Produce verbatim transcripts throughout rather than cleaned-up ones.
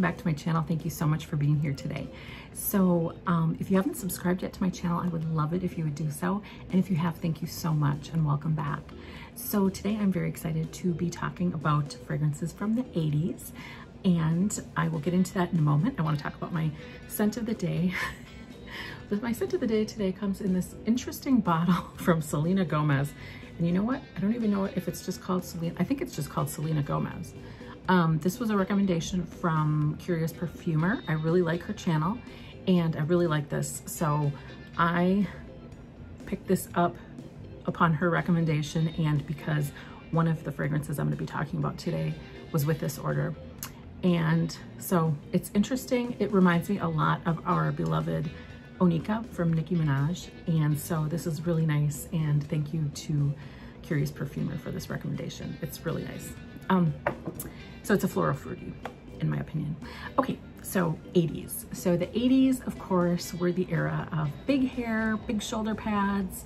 welcome back to my channel. Thank you so much for being here today. So um, if you haven't subscribed yet to my channel, I would love it if you would do so. And if you have, thank you so much and welcome back. So today I'm very excited to be talking about fragrances from the eighties. And I will get into that in a moment. I want to talk about my scent of the day. But my scent of the day today comes in this interesting bottle from Selena Gomez. And you know what? I don't even know if it's just called Selena. I think it's just called Selena Gomez. Um, this was a recommendation from Curious Perfumer. I really like her channel and I really like this. So I picked this up upon her recommendation and because one of the fragrances I'm going to be talking about today was with this order. And so it's interesting. It reminds me a lot of our beloved Onika from Nicki Minaj. And so this is really nice. And thank you to Curious Perfumer for this recommendation. It's really nice. Um, so it's a floral fruity, in my opinion. Okay, so eighties. So the eighties, of course, were the era of big hair, big shoulder pads,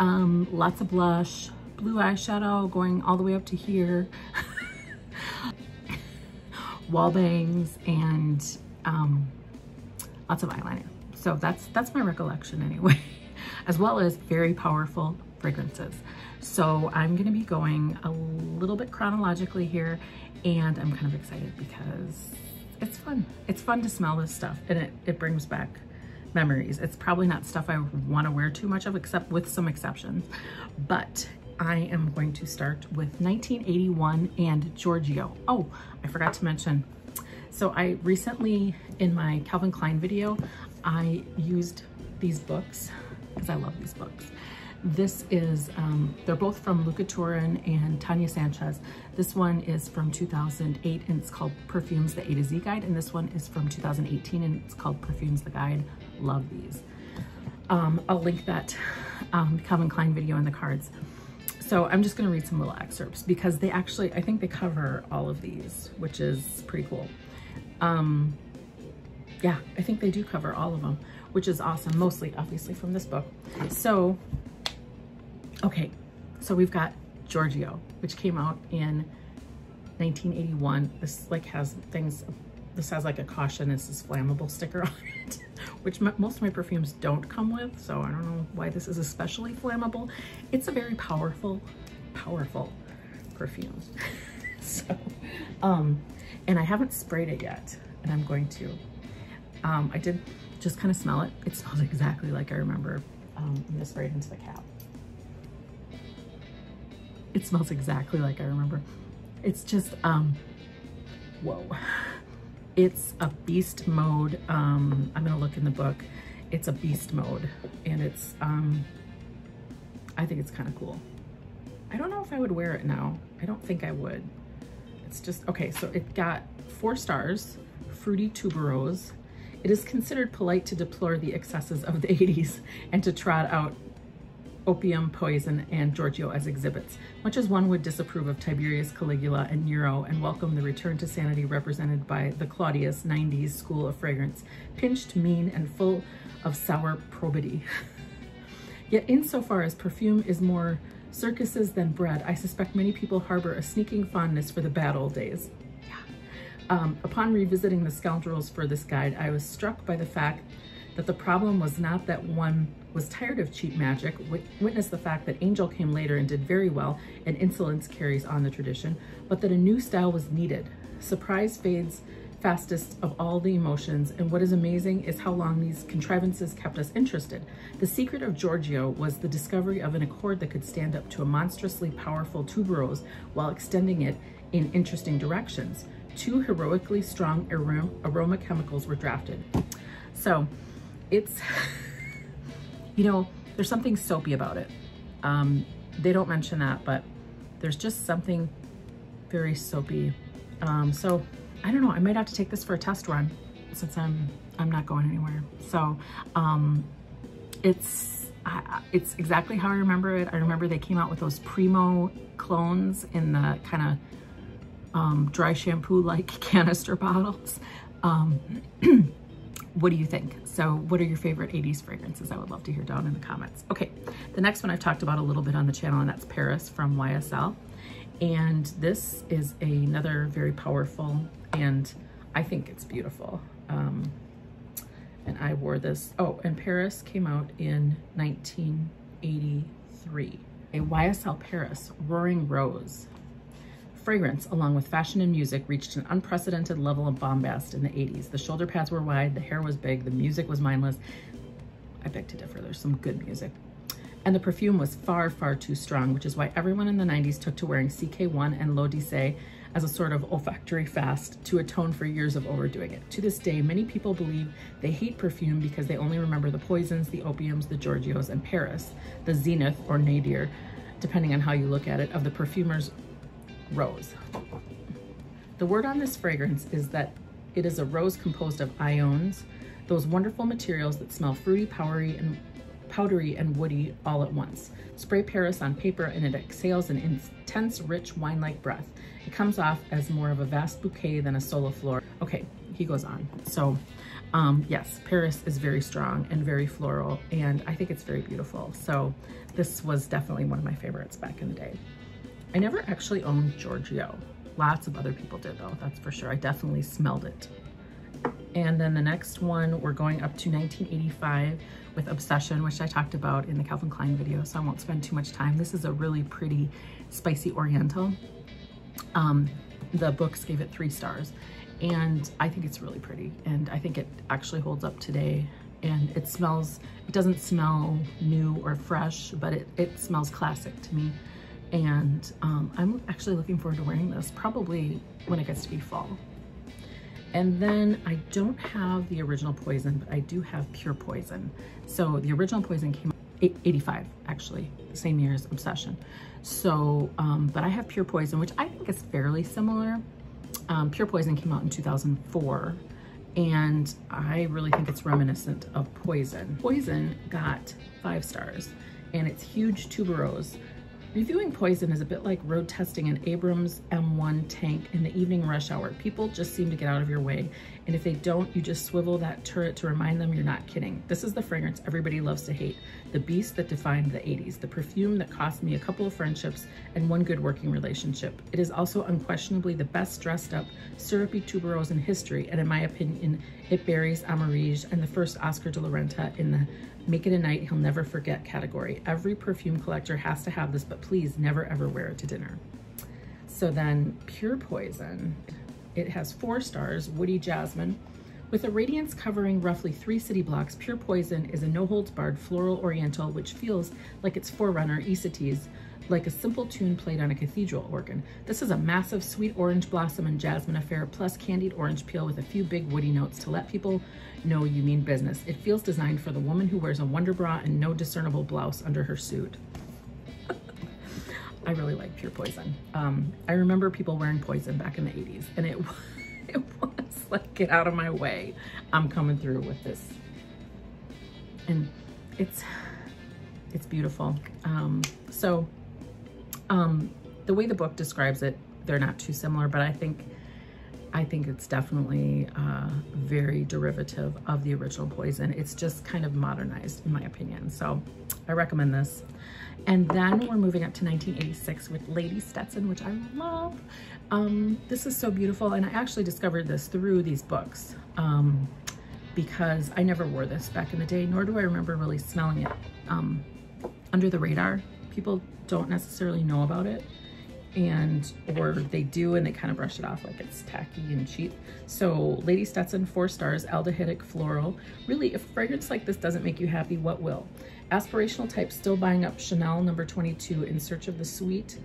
um, lots of blush, blue eyeshadow going all the way up to here, wall bangs, and um, lots of eyeliner. So that's, that's my recollection anyway, as well as very powerful fragrances. So I'm gonna be going a little bit chronologically here and I'm kind of excited because it's fun. It's fun to smell this stuff and it, it brings back memories. It's probably not stuff I wanna wear too much of, except with some exceptions, but I am going to start with nineteen eighty-one and Giorgio. Oh, I forgot to mention. So I recently, in my Calvin Klein video, I used these books because I love these books. This is, um, they're both from Luca Turin and Tanya Sanchez. This one is from two thousand eight and it's called Perfumes, the A to Z Guide. And this one is from two thousand eighteen and it's called Perfumes, the Guide. Love these. Um, I'll link that um, Calvin Klein video in the cards. So I'm just gonna read some little excerpts because they actually, I think they cover all of these, which is pretty cool. Um, yeah, I think they do cover all of them, which is awesome, mostly obviously from this book. So, okay, so we've got Giorgio, which came out in nineteen eighty-one. This like has things, this has like a caution, this is flammable sticker on it, which my, most of my perfumes don't come with, so I don't know why this is especially flammable. It's a very powerful, powerful perfume. So, um, and I haven't sprayed it yet, and I'm going to. Um, I did just kind of smell it. It smells exactly like I remember. Um, I'm gonna spray it into the cap. It smells exactly like I remember. It's just, um, whoa. It's a beast mode. Um, I'm gonna look in the book. It's a beast mode and it's, um, I think it's kind of cool. I don't know if I would wear it now. I don't think I would. It's just, okay, so it got four stars, fruity tuberose. It is considered polite to deplore the excesses of the eighties and to trot out Opium, Poison, and Giorgio as exhibits, much as one would disapprove of Tiberius, Caligula, and Nero, and welcome the return to sanity represented by the Claudius nineties school of fragrance, pinched, mean, and full of sour probity. Yet insofar as perfume is more circuses than bread, I suspect many people harbor a sneaking fondness for the bad old days. Yeah. Um, upon revisiting the scoundrels for this guide, I was struck by the fact that the problem was not that one was tired of cheap magic, witness the fact that Angel came later and did very well, and Insolence carries on the tradition, but that a new style was needed. Surprise fades fastest of all the emotions, and what is amazing is how long these contrivances kept us interested. The secret of Giorgio was the discovery of an accord that could stand up to a monstrously powerful tuberose while extending it in interesting directions. Two heroically strong arom aroma chemicals were drafted. So it's... You know, there's something soapy about it. Um, they don't mention that, but there's just something very soapy. Um, so I don't know, I might have to take this for a test run since I'm I'm not going anywhere. So um, it's uh, it's exactly how I remember it. I remember they came out with those Primo clones in the kind of um, dry shampoo-like canister bottles. Um, What do you think? So what are your favorite eighties fragrances? I would love to hear down in the comments. Okay, the next one I've talked about a little bit on the channel, and that's Paris from Y S L. And this is another very powerful and I think it's beautiful. Um, and I wore this, oh, and Paris came out in nineteen eighty-three. A Y S L Paris Roaring Rose. Fragrance, along with fashion and music, reached an unprecedented level of bombast in the eighties. The shoulder pads were wide, the hair was big, the music was mindless. I beg to differ, there's some good music. And the perfume was far, far too strong, which is why everyone in the nineties took to wearing C K one and L'Odissée as a sort of olfactory fast to atone for years of overdoing it. To this day, many people believe they hate perfume because they only remember the Poisons, the Opiums, the Giorgios, and Paris, the zenith or nadir, depending on how you look at it, of the perfumer's rose. The word on this fragrance is that it is a rose composed of iones, those wonderful materials that smell fruity, powdery, and powdery and woody all at once. Spray Paris on paper and it exhales an intense, rich, wine-like breath. It comes off as more of a vast bouquet than a solo flower. Okay, he goes on. So um, yes, Paris is very strong and very floral, and I think it's very beautiful. So this was definitely one of my favorites back in the day. I never actually owned Giorgio. Lots of other people did though, that's for sure. I definitely smelled it. And then the next one, we're going up to nineteen eighty-five with Obsession, which I talked about in the Calvin Klein video, so I won't spend too much time. This is a really pretty, spicy oriental. Um, the books gave it three stars, and I think it's really pretty, and I think it actually holds up today. And it smells, it doesn't smell new or fresh, but it, it smells classic to me. And um, I'm actually looking forward to wearing this probably when it gets to be fall. And then I don't have the original Poison, but I do have Pure Poison. So the original Poison came out eighty-five, actually, same year as Obsession. So, um, but I have Pure Poison, which I think is fairly similar. Um, Pure Poison came out in two thousand four, and I really think it's reminiscent of Poison. Poison got five stars, and it's huge tuberose. Reviewing Poison is a bit like road testing an Abrams M one tank in the evening rush hour. People just seem to get out of your way, and if they don't, you just swivel that turret to remind them you're not kidding. This is the fragrance everybody loves to hate, the beast that defined the eighties, the perfume that cost me a couple of friendships and one good working relationship. It is also unquestionably the best dressed up, syrupy tuberose in history, and in my opinion, it buries Amarige and the first Oscar de la Renta in the make it a night he'll never forget category. Every perfume collector has to have this, but please never ever wear it to dinner. So then Pure Poison, it has four stars, woody jasmine. With a radiance covering roughly three city blocks, Pure Poison is a no-holds-barred floral oriental which feels like its forerunner, Isatis, like a simple tune played on a cathedral organ. This is a massive sweet orange blossom and jasmine affair, plus candied orange peel with a few big woody notes to let people know you mean business. It feels designed for the woman who wears a wonder bra and no discernible blouse under her suit. I really like Pure Poison. Um, I remember people wearing Poison back in the eighties, and it was, it was like, get out of my way. I'm coming through with this. And it's, it's beautiful. Um, so, Um, the way the book describes it, they're not too similar, but I think I think it's definitely uh, very derivative of the original Poison. It's just kind of modernized, in my opinion. So I recommend this. And then we're moving up to nineteen eighty-six with Lady Stetson, which I love. Um, this is so beautiful, and I actually discovered this through these books um, because I never wore this back in the day, nor do I remember really smelling it. Um, under the radar, people don't necessarily know about it, and or they do and they kind of brush it off like it's tacky and cheap. So Lady Stetson, four stars, aldehydic floral. Really, if fragrance like this doesn't make you happy, what will? Aspirational type still buying up Chanel number twenty-two in search of the sweet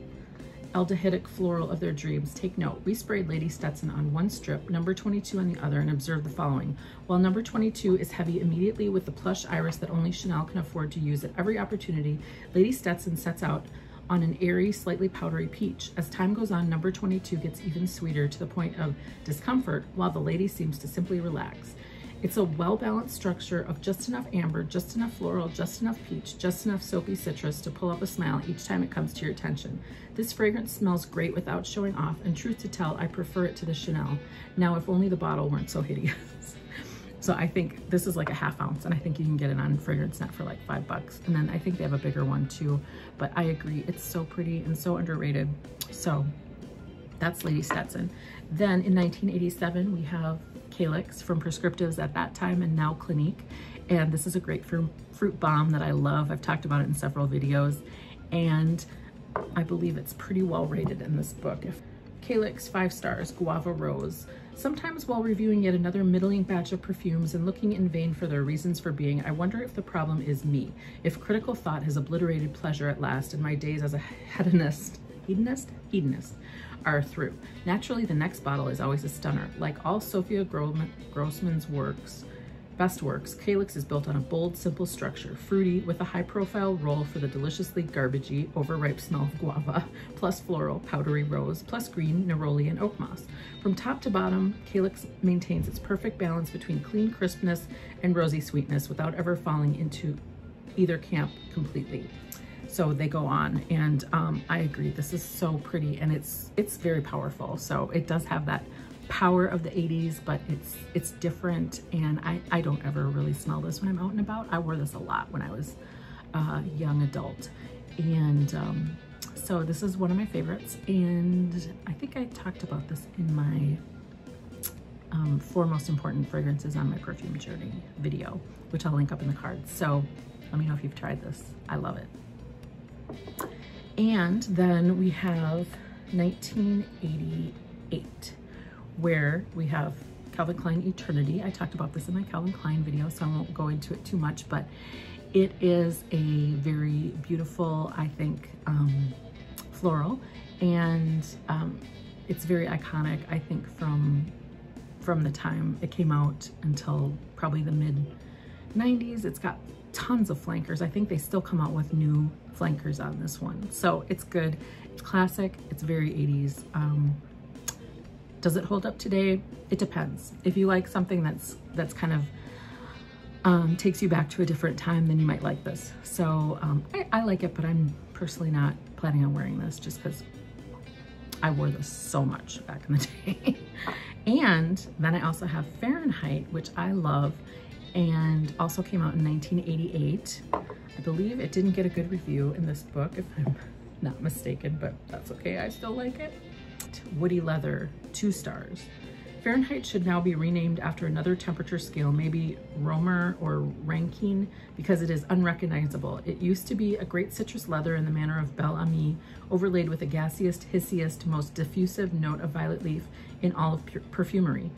aldehydic floral of their dreams. Take note, we sprayed Lady Stetson on one strip, number twenty-two on the other, and observed the following. While number twenty-two is heavy immediately with the plush iris that only Chanel can afford to use at every opportunity, Lady Stetson sets out on an airy, slightly powdery peach. As time goes on, number twenty-two gets even sweeter to the point of discomfort, while the lady seems to simply relax. It's a well-balanced structure of just enough amber, just enough floral, just enough peach, just enough soapy citrus to pull up a smile each time it comes to your attention. This fragrance smells great without showing off, and truth to tell, I prefer it to the Chanel. Now, if only the bottle weren't so hideous. So I think this is like a half ounce, and I think you can get it on FragranceNet for like five bucks. And then I think they have a bigger one too, but I agree. It's so pretty and so underrated. So That's Lady Stetson. Then in nineteen eighty-seven, we have Calyx from Prescriptives at that time and now Clinique. And this is a grapefruit fruit bomb that I love. I've talked about it in several videos. And I believe it's pretty well rated in this book. Calyx, five stars, Guava Rose. Sometimes while reviewing yet another middling batch of perfumes and looking in vain for their reasons for being, I wonder if the problem is me, if critical thought has obliterated pleasure at last and my days as a hedonist, hedonist, hedonist are through. Naturally, the next bottle is always a stunner. Like all Sophia Grossman's works, best works, Calyx is built on a bold, simple structure, fruity, with a high-profile roll for the deliciously garbagey, overripe smell of guava, plus floral, powdery rose, plus green, neroli, and oak moss. From top to bottom, Calyx maintains its perfect balance between clean crispness and rosy sweetness without ever falling into either camp completely. So they go on, and um, I agree, this is so pretty, and it's it's very powerful. So it does have that power of the eighties, but it's it's different, and I, I don't ever really smell this when I'm out and about. I wore this a lot when I was a uh, young adult, and um, so this is one of my favorites, and I think I talked about this in my um, four most important fragrances on my perfume journey video, which I'll link up in the cards. So let me know if you've tried this. I love it. And then we have nineteen eighty-eight, where we have Calvin Klein Eternity. I talked about this in my Calvin Klein video, so I won't go into it too much, but it is a very beautiful, I think, um, floral, and um, it's very iconic, I think, from, from the time it came out until probably the mid nineties. It's got tons of flankers. I think they still come out with new flankers on this one. So it's good, it's classic, it's very eighties. Um, Does it hold up today? It depends. If you like something that's that's kind of um, takes you back to a different time, then you might like this. So um, I, I like it, but I'm personally not planning on wearing this just because I wore this so much back in the day. And then I also have Fahrenheit, which I love, and also came out in nineteen eighty-eight. I believe it didn't get a good review in this book, if I'm not mistaken, but that's okay, I still like it. Woody leather, two stars. Fahrenheit should now be renamed after another temperature scale, maybe Roemer or Rankine, because it is unrecognizable. It used to be a great citrus leather in the manner of Bel Ami, overlaid with a gaseous, hissiest, most diffusive note of violet leaf in all of perfumery.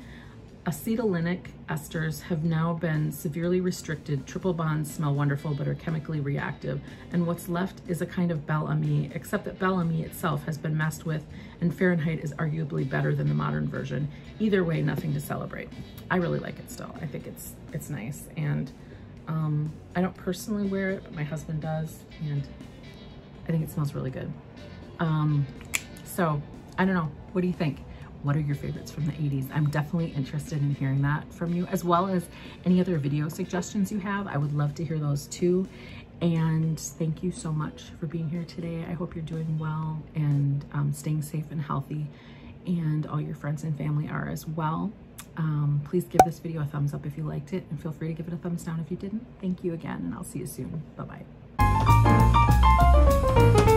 Acetylenic esters have now been severely restricted. Triple bonds smell wonderful but are chemically reactive, and what's left is a kind of Bel Ami, except that Bel Ami itself has been messed with, and Fahrenheit is arguably better than the modern version. Either way, nothing to celebrate. I really like it still. I think it's it's nice, and um, I don't personally wear it, but my husband does, and I think it smells really good. Um, so, I don't know. What do you think? What are your favorites from the eighties? I'm definitely interested in hearing that from you, as well as any other video suggestions you have. I would love to hear those too. And thank you so much for being here today. I hope you're doing well and um, staying safe and healthy, and all your friends and family are as well. Um, please give this video a thumbs up if you liked it, and feel free to give it a thumbs down if you didn't. Thank you again, and I'll see you soon. Bye-bye.